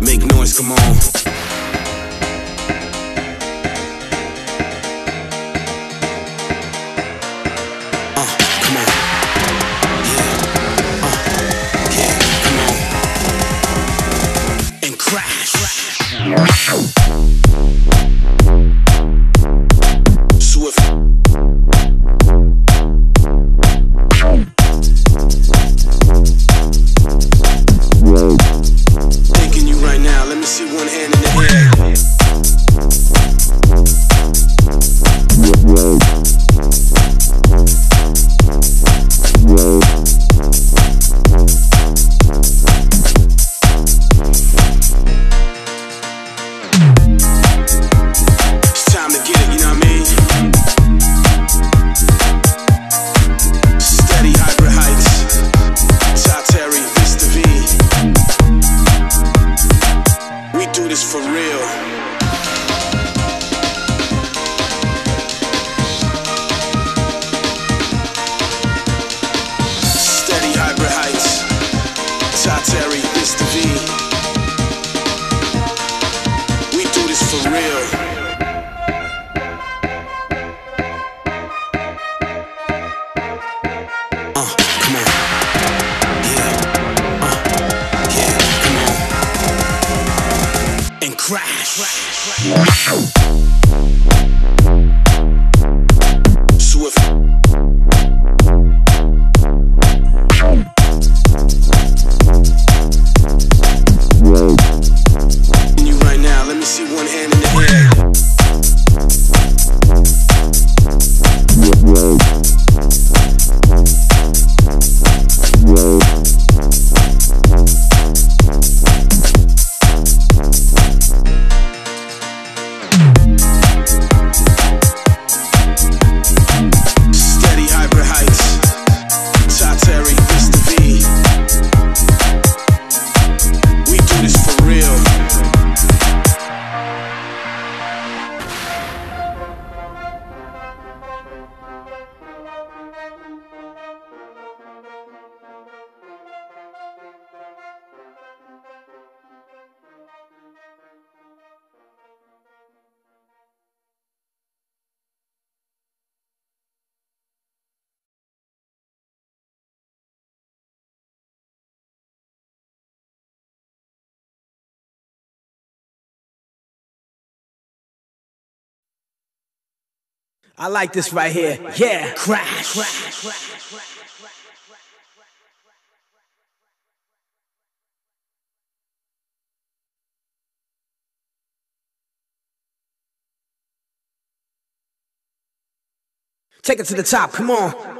Make noise, come on. For real. Steady hybrid heights. Tateri, Mr. V. We do this for real. Come on. Yeah. Yeah, come on. And crash. I like this right here. Yeah, crash. Take it to the top, come on.